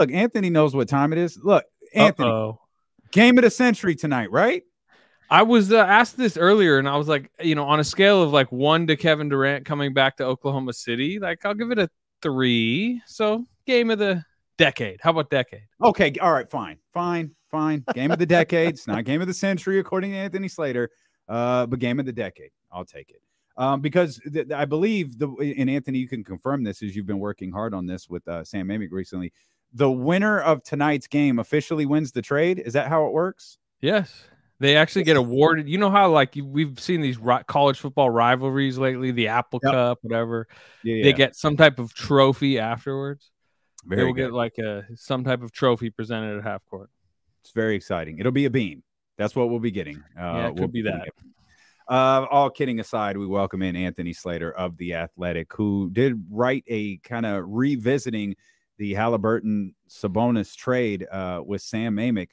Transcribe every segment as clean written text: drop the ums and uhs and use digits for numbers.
Look, Anthony knows what time it is. Look, Anthony, game of the century tonight, right? I was asked this earlier, and I was like, you know, on a scale of like 1 to Kevin Durant coming back to Oklahoma City, like I'll give it a 3. So game of the decade. How about decade? Okay. All right. Fine. Game of the decade. It's not game of the century, according to Anthony Slater, but game of the decade. I'll take it. Because I believe, and Anthony, you can confirm this as you've been working hard on this with Sam Amick recently, the winner of tonight's game officially wins the trade. Is that how it works? Yes. They actually get awarded. You know how, like, we've seen these college football rivalries lately, the Apple Cup, whatever. Yeah. They get some type of trophy afterwards. They will get, like, some type of trophy presented at half court. It's very exciting. It'll be a beam. That's what we'll be getting. Yeah, it could be that. All kidding aside, we welcome in Anthony Slater of The Athletic, who did write a kind of revisiting the Haliburton-Sabonis trade with Sam Amick.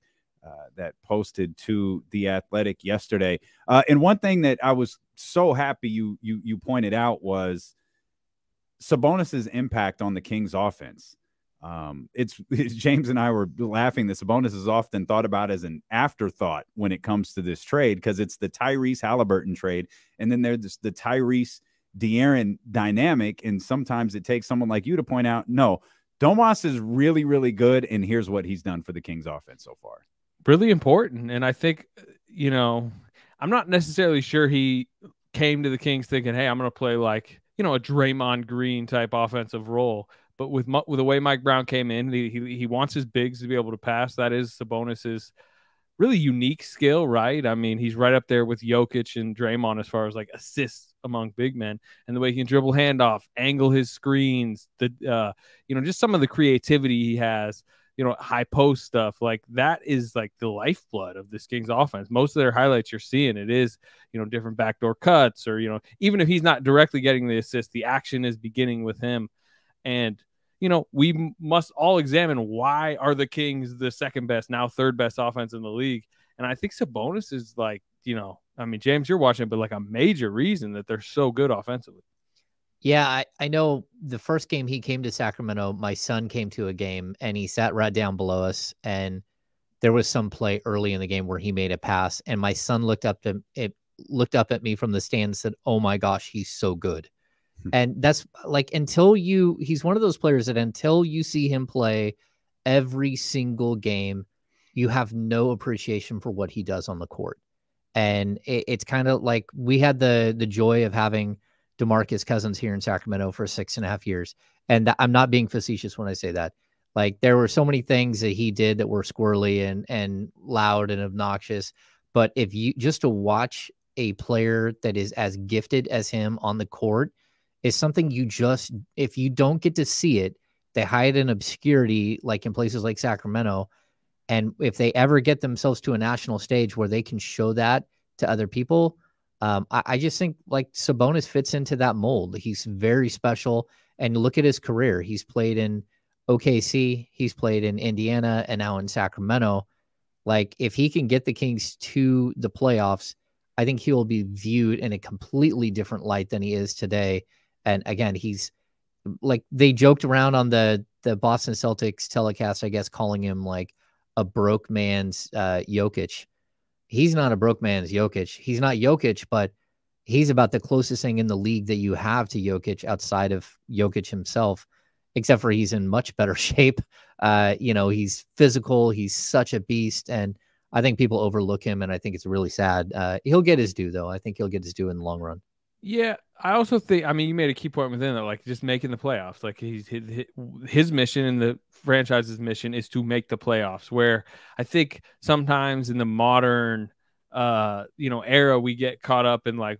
That posted to The Athletic yesterday. And one thing that I was so happy you pointed out was Sabonis's impact on the Kings offense. James and I were laughing that Sabonis is often thought about as an afterthought when it comes to this trade, because it's the Tyrese Haliburton trade. And then there's the Tyrese De'Aaron dynamic. And sometimes it takes someone like you to point out, no, Domas is really, really good. And here's what he's done for the Kings offense so far. Really important. And I think, you know, I'm not necessarily sure he came to the Kings thinking, hey, I'm going to play like, you know, a Draymond Green type offensive role. But with the way Mike Brown came in, he wants his bigs to be able to pass. That is Sabonis's really unique skill, right? I mean, he's right up there with Jokic and Draymond as far as like assists among big men, and the way he can dribble handoff, angle his screens, the, you know, just some of the creativity he has. You know, high post stuff like that is like the lifeblood of this Kings offense. Most of their highlights you're seeing, it is, you know, different backdoor cuts or, you know, even if he's not directly getting the assist, the action is beginning with him. And, you know, we must all examine why are the Kings the second best, now third best offense in the league. And I think Sabonis is like, you know, I mean, James, you're watching, but like a major reason that they're so good offensively. Yeah, I know the first game he came to Sacramento, my son came to a game and he sat right down below us. And there was some play early in the game where he made a pass. And my son looked up at me from the stand and said, oh my gosh, he's so good. And that's like, he's one of those players that until you see him play every single game, you have no appreciation for what he does on the court. And it's kind of like we had the joy of having DeMarcus Cousins here in Sacramento for 6.5 years. And I'm not being facetious when I say that. Like, there were so many things that he did that were squirrely and loud and obnoxious. But if you just to watch a player that is as gifted as him on the court is something you just, if you don't get to see it, they hide in obscurity, like in places like Sacramento. And if they ever get themselves to a national stage where they can show that to other people, I just think like Sabonis fits into that mold. He's very special. And look at his career. He's played in OKC. He's played in Indiana and now in Sacramento. Like, if he can get the Kings to the playoffs, I think he will be viewed in a completely different light than he is today. And again, he's like, they joked around on the Boston Celtics telecast, I guess, calling him like a broke man's Jokic. He's not a broke man's Jokic. He's not Jokic, but he's about the closest thing in the league that you have to Jokic outside of Jokic himself, except for he's in much better shape. You know, he's physical. He's such a beast. And I think people overlook him, and I think it's really sad. He'll get his due, though. I think he'll get his due in the long run. Yeah, I also think, I mean, you made a key point within that, like just making the playoffs. Like his mission and the franchise's mission is to make the playoffs, where I think sometimes in the modern, you know, era, we get caught up in like,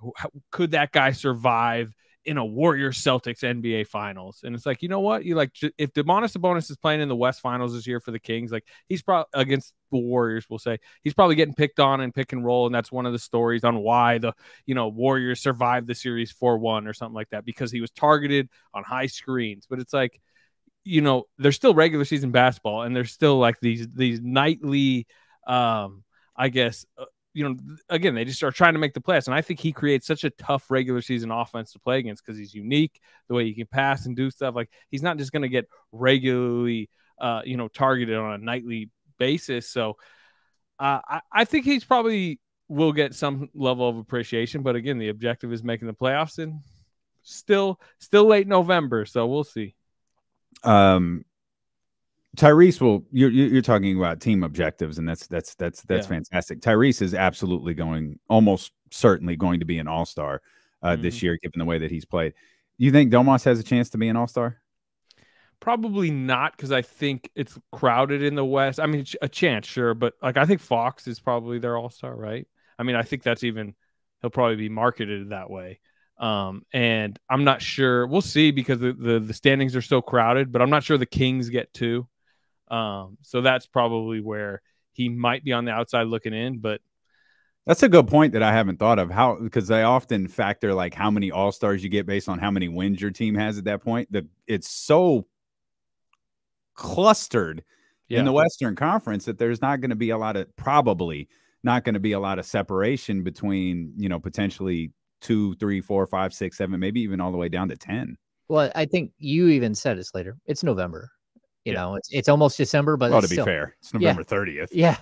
could that guy survive in a Warriors Celtics NBA finals? And it's like, you know what? You like, if Domantas Sabonis is playing in the West finals this year for the Kings, like he's probably against the Warriors, we'll say he's probably getting picked on and pick and roll. And that's one of the stories on why the, you know, Warriors survived the series 4-1 or something like that, because he was targeted on high screens. But it's like, you know, there's still regular season basketball, and there's still like these nightly, I guess, you know, again, they just are trying to make the playoffs. And I think he creates such a tough regular season offense to play against because he's unique, the way he can pass and do stuff. Like, he's not just going to get regularly targeted on a nightly basis. So I think he's probably will get some level of appreciation. But again, the objective is making the playoffs, and still late November. So we'll see. Tyrese will, you're talking about team objectives, and that's yeah, fantastic. Tyrese is absolutely going, almost certainly going to be an all-star this year, given the way that he's played. You think Domas has a chance to be an all-star? Probably not, because I think it's crowded in the West. I mean, a chance, sure, but like I think Fox is probably their all-star, right? I mean, I think that's even, he'll probably be marketed that way. And I'm not sure. We'll see, because the standings are so crowded, but I'm not sure the Kings get two. So that's probably where he might be on the outside looking in. But that's a good point that I haven't thought of, how, because I often factor like how many all-stars you get based on how many wins your team has at that point. It's so clustered in the Western Conference that there's not going to be a lot of, probably not going to be a lot of separation between, you know, potentially 2, 3, 4, 5, 6, 7, maybe even all the way down to 10. Well, I think you even said it, Slater. It's November. You know, it's almost December, but well, to be fair, it's November 30th. Yeah.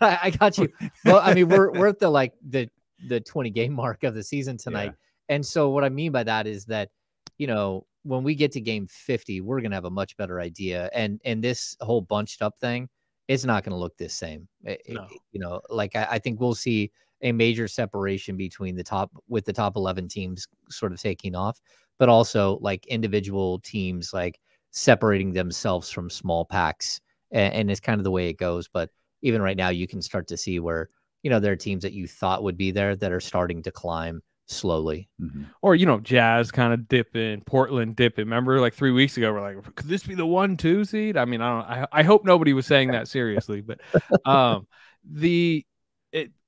I got you. Well, I mean, we're at the like the 20-game mark of the season tonight, and so what I mean by that is that, you know, when we get to game 50, we're gonna have a much better idea, and this whole bunched up thing, it's not gonna look the same. You know, like I think we'll see a major separation between the top 11 teams sort of taking off, but also like individual teams like separating themselves from small packs, and it's kind of the way it goes. But even right now, you can start to see where, you know, there are teams that you thought would be there that are starting to climb slowly. Or, you know, Jazz kind of dipping, Portland dipping. Remember, like 3 weeks ago, we're like, could this be the 1-2 seed? I mean, I hope nobody was saying that seriously, but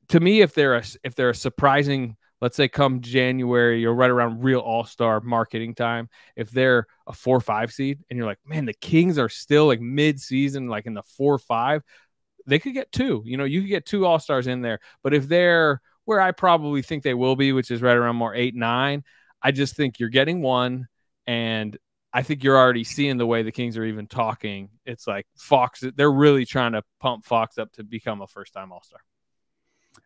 to me, if they're a surprising, let's say come January, you're right around real all-star marketing time, if they're a 4-5 seed and you're like, man, the Kings are still like mid-season, like in the 4-5, they could get two. You know, you could get two all-stars in there. But if they're where I probably think they will be, which is right around more 8-9, I just think you're getting one. And I think you're already seeing the way the Kings are even talking. It's like Fox, they're really trying to pump Fox up to become a first-time all-star.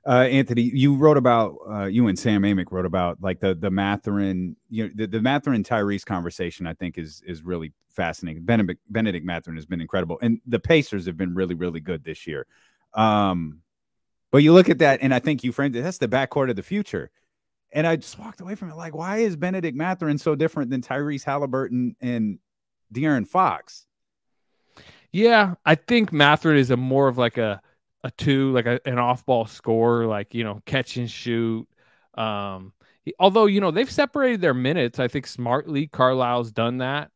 Anthony, you wrote about, you and Sam Amick wrote about like the Mathurin, you know, the Mathurin Tyrese conversation, I think is really fascinating. Benedict Mathurin has been incredible, and the Pacers have been really, really good this year. But you look at that, and I think you framed it, that's the backcourt of the future. And I just walked away from it like, why is Benedict Mathurin so different than Tyrese Haliburton and De'Aaron Fox? Yeah, I think Mathurin is more of like a two, like an off-ball scorer, like, you know, catch and shoot. Although, you know, they've separated their minutes, I think, smartly. Carlisle's done that.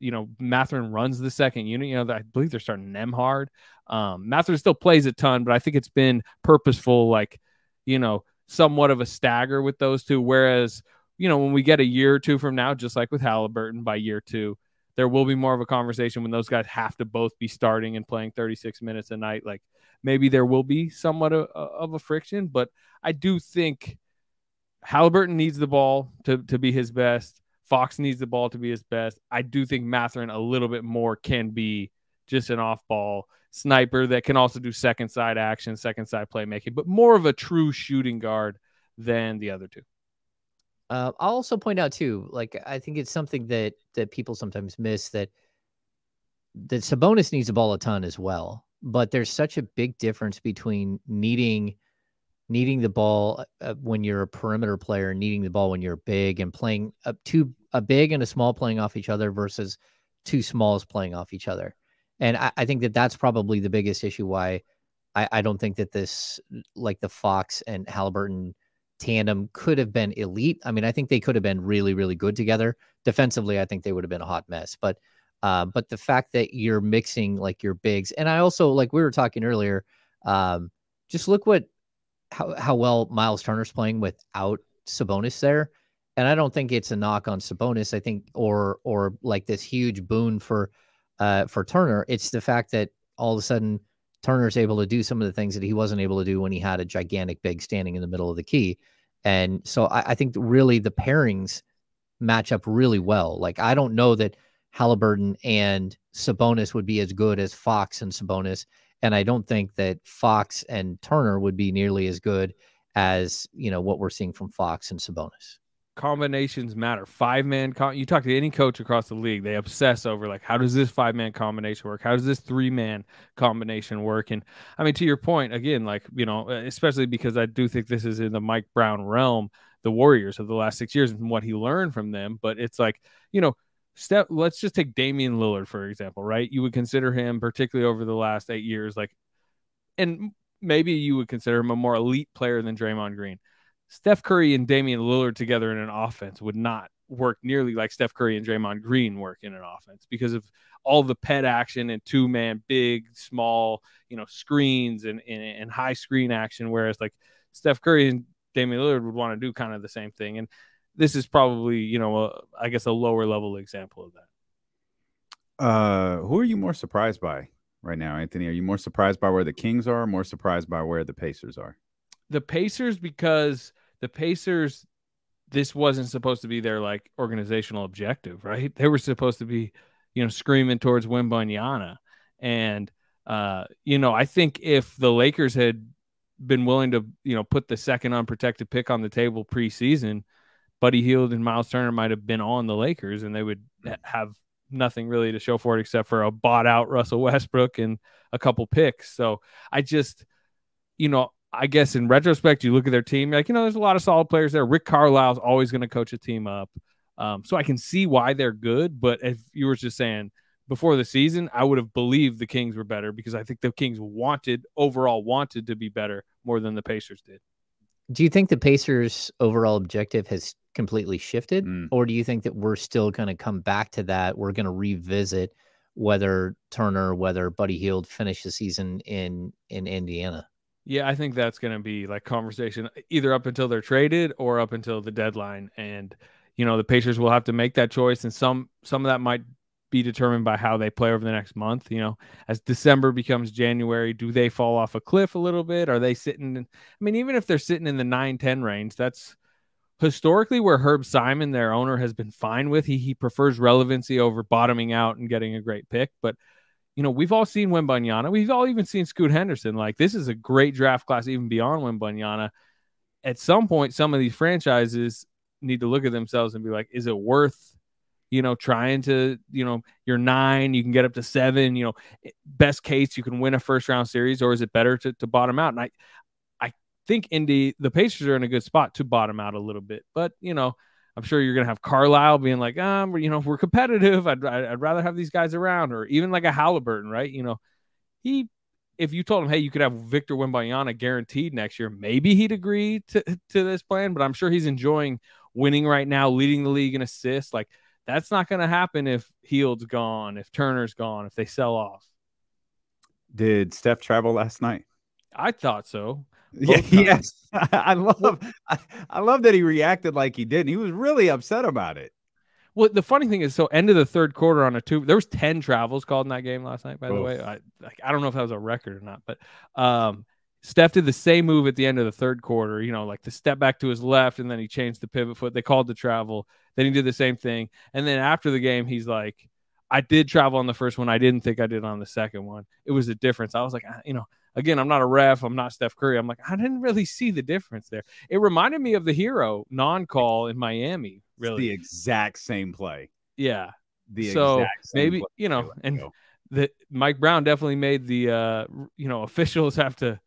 You know, Mathurin runs the second unit. You know, I believe they're starting Nemhard. Mathurin still plays a ton, but I think it's been purposeful, like, you know, somewhat of a stagger with those two. Whereas, you know, when we get a year or two from now, just like with Haliburton, by year two, there will be more of a conversation when those guys have to both be starting and playing 36 minutes a night. Like, maybe there will be somewhat of a friction, but I do think Haliburton needs the ball to be his best. Fox needs the ball to be his best. I do think Mathurin a little bit more can be just an off-ball sniper that can also do second-side action, second-side playmaking, but more of a true shooting guard than the other two. I'll also point out too, like, I think it's something that people sometimes miss, that Sabonis needs the ball a ton as well, but there's such a big difference between needing the ball when you're a perimeter player, needing the ball when you're big, and playing up to a big and a small playing off each other versus two smalls playing off each other. And I think that that's probably the biggest issue why I don't think that this, like, the Fox and Haliburton tandem could have been elite. I mean, I think they could have been really, really good together. Defensively, I think they would have been a hot mess. But the fact that you're mixing like your bigs, and I also, like we were talking earlier, just look how well Miles Turner's playing without Sabonis there. And I don't think it's a knock on Sabonis. I think, or like this huge boon for Turner. It's the fact that all of a sudden Turner's able to do some of the things that he wasn't able to do when he had a gigantic big standing in the middle of the key. And so I think really the pairings match up really well. Like, I don't know that Haliburton and Sabonis would be as good as Fox and Sabonis. And I don't think that Fox and Turner would be nearly as good as, you know, what we're seeing from Fox and Sabonis. Combinations matter. Five-man, you talk to any coach across the league, they obsess over, like, how does this five-man combination work? How does this three-man combination work? And, I mean, to your point, again, like, you know, especially because I do think this is in the Mike Brown realm, the Warriors of the last 6 years and what he learned from them. But it's like, you know, let's just take Damian Lillard, for example, right? You would consider him, particularly over the last 8 years, like, and maybe you would consider him a more elite player than Draymond Green. Steph Curry and Damian Lillard together in an offense would not work nearly like Steph Curry and Draymond Green work in an offense because of all the pet action and two-man, big, small, you know, screens and high screen action, whereas like Steph Curry and Damian Lillard would want to do kind of the same thing. And this is probably, you know, I guess a lower-level example of that. Who are you more surprised by right now, Anthony? Are you more surprised by where the Kings are or more surprised by where the Pacers are? The Pacers, because the Pacers, this wasn't supposed to be their like organizational objective, right? They were supposed to be, you know, screaming towards Wembanyama. And, you know, I think if the Lakers had been willing to, you know, put the second unprotected pick on the table preseason, Buddy Hield and Miles Turner might have been on the Lakers and they would have nothing really to show for it except for a bought out Russell Westbrook and a couple picks. So I just, you know, I guess in retrospect, you look at their team, you're like, you know, there's a lot of solid players there. Rick Carlisle's always going to coach a team up. So I can see why they're good. But if you were just saying before the season, I would have believed the Kings were better because I think the Kings wanted to be better more than the Pacers did. Do you think the Pacers' overall objective has completely shifted? Or do you think that we're still going to come back to that? We're going to revisit whether Turner, whether Buddy Hield finished the season in Indiana. Yeah, I think that's going to be like conversation either up until they're traded or up until the deadline. And, you know, the Pacers will have to make that choice. And some of that might be determined by how they play over the next month. You know, as December becomes January, do they fall off a cliff a little bit? Are they sitting? I mean, even if they're sitting in the 9-10 range, that's historically where Herb Simon, their owner, has been fine with. He prefers relevancy over bottoming out and getting a great pick. But you know, we've all seen Wembanyama. We've all even seen Scoot Henderson. Like, this is a great draft class, even beyond Wembanyama. At some point, some of these franchises need to look at themselves and be like, is it worth, you know, trying to, you know, you're 9, you can get up to 7, you know, best case, you can win a first-round series, or is it better to bottom out? And I think the Pacers are in a good spot to bottom out a little bit. But, you know, I'm sure you're going to have Carlisle being like, you know, we're competitive. I'd rather have these guys around, or even like a Haliburton, right? You know, if you told him, hey, you could have Victor Wembanyama guaranteed next year, maybe he'd agree to this plan, but I'm sure he's enjoying winning right now, leading the league in assists. Like, that's not going to happen if Hield's gone, if Turner's gone, if they sell off. Did Steph travel last night? I thought so. Yeah, yes. I love that he reacted like he did. He was really upset about it. Well, the funny thing is, so end of the third quarter on a two, there was 10 travels called in that game last night, by the way. I don't know if that was a record or not, but Steph did the same move at the end of the third quarter, you know, like the step back to his left, and then he changed the pivot foot. They called the travel. Then he did the same thing. And then after the game, he's like, I did travel on the first one. I didn't think I did on the second one. It was a difference. I was like, you know, again, I'm not a ref. I'm not Steph Curry. I'm like, I didn't really see the difference there. It reminded me of the Hero non-call in Miami. Really, it's the exact same play. Yeah. So maybe you know, and Mike Brown definitely made the you know, officials have to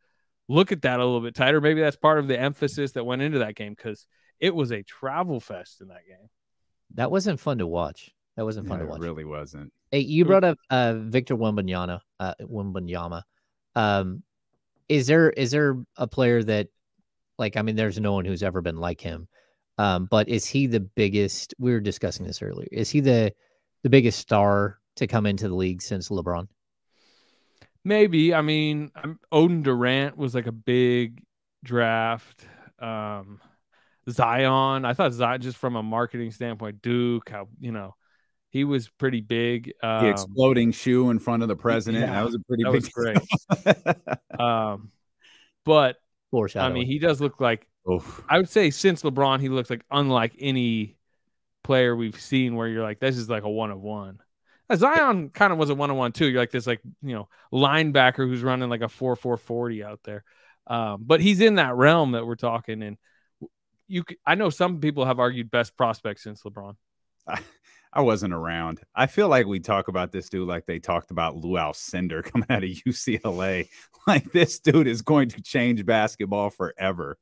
look at that a little bit tighter. Maybe that's part of the emphasis that went into that game, because it was a travel fest in that game. That wasn't fun to watch. That wasn't fun to watch. It really wasn't. Hey, you brought up Victor Wembanyama. Is there a player that, like, I mean, there's no one who's ever been like him, but is he the biggest? We were discussing this earlier. Is he the biggest star to come into the league since LeBron? Maybe. I mean, Odin Durant was like a big draft. Zion, I thought Zion, just from a marketing standpoint, Duke, how, you know, he was pretty big. The exploding shoe in front of the president. Yeah, that was a pretty big was great. But I mean, he does look like, oof. I would say since LeBron, he looks like unlike any player we've seen where you're like, this is like a one-of-one. Zion kind of was a one-on-one too. You're like this, like, you know, linebacker who's running like a 4.40 out there. But he's in that realm that we're talking. And I know some people have argued best prospect since LeBron. I wasn't around. I feel like we talk about this dude like they talked about Lew Alcindor coming out of UCLA. Like, this dude is going to change basketball forever.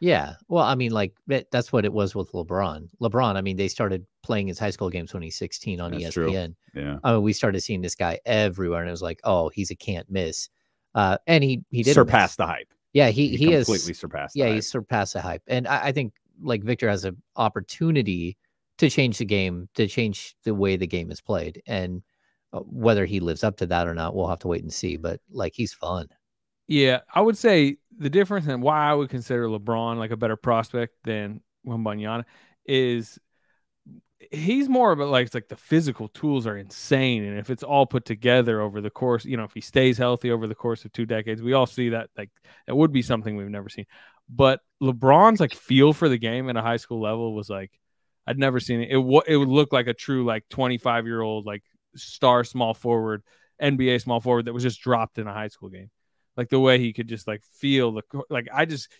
Yeah. Well, I mean, like, that's what it was with LeBron. LeBron, I mean, they started playing his high school games when he's 16 on that's ESPN. True. Yeah. I mean, we started seeing this guy everywhere, and it was like, oh, he's a can't miss. And he did surpass the hype. Yeah, he has completely surpassed. Yeah, he surpassed the hype. And I think, like, Victor has an opportunity to change the game, to change the way the game is played. And whether he lives up to that or not, we'll have to wait and see. But, like, he's fun. Yeah, I would say the difference in why I would consider LeBron like a better prospect than Wembanyama is he's more of a, like, it's like the physical tools are insane. And if it's all put together over the course, you know, if he stays healthy over the course of 2 decades, we all see that, like, that would be something we've never seen. But LeBron's, like, feel for the game at a high school level was like, I'd never seen it. It would look like a true, like, 25-year-old, like, star small forward, NBA small forward that was just dropped in a high school game. Like, the way he could just, like, feel the, like,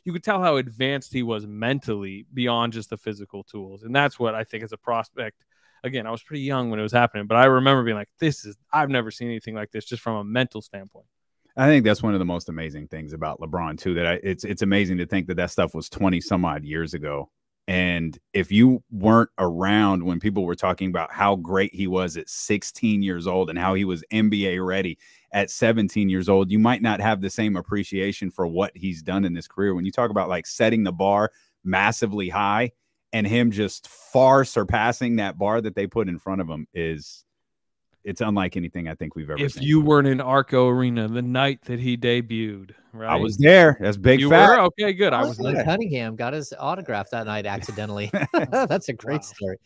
you could tell how advanced he was mentally beyond just the physical tools. And that's what I think as a prospect. Again, I was pretty young when it was happening, but I remember being like, I've never seen anything like this just from a mental standpoint. I think that's one of the most amazing things about LeBron too, that it's amazing to think that that stuff was 20 some odd years ago. And if you weren't around when people were talking about how great he was at 16 years old and how he was NBA ready at 17 years old, you might not have the same appreciation for what he's done in this career. When you talk about, like, setting the bar massively high and him just far surpassing that bar that they put in front of him, it's unlike anything I think we've ever seen. If you weren't in Arco Arena the night that he debuted, right? I was there. That's big fact. You were? Okay, good. I was there. Cunningham got his autograph that night accidentally. That's a great story.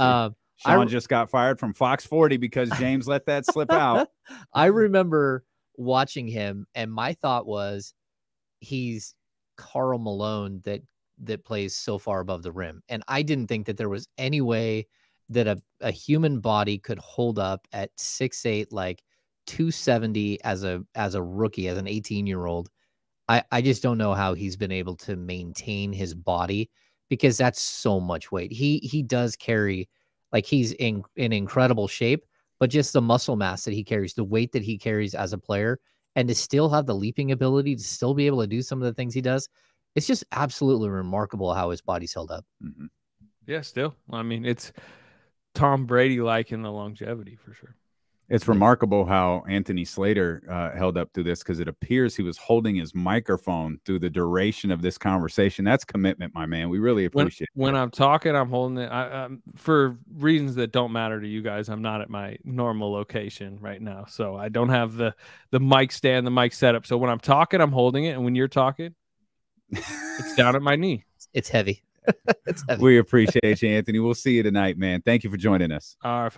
Sean just got fired from Fox 40 because James let that slip out. I remember watching him, and my thought was, he's Karl Malone that plays so far above the rim. And I didn't think that there was any way that a human body could hold up at 6'8", like 270 as a rookie, as an 18-year-old. I just don't know how he's been able to maintain his body, because that's so much weight. He does carry, like, he's in incredible shape, but just the muscle mass that he carries, the weight that he carries as a player, and to still have the leaping ability, to still be able to do some of the things he does, it's just absolutely remarkable how his body's held up. Mm-hmm. Yeah, still. I mean, it's Tom Brady like in the longevity for sure. It's remarkable how Anthony Slater held up through this, because it appears he was holding his microphone through the duration of this conversation. That's commitment, my man. We really appreciate it. When I'm talking, I'm holding it. For reasons that don't matter to you guys, I'm not at my normal location right now, so I don't have the mic stand, the mic setup. So when I'm talking, I'm holding it, and when you're talking, it's down at my knee. It's heavy. We appreciate you, Anthony. We'll see you tonight, man. Thank you for joining us. All right.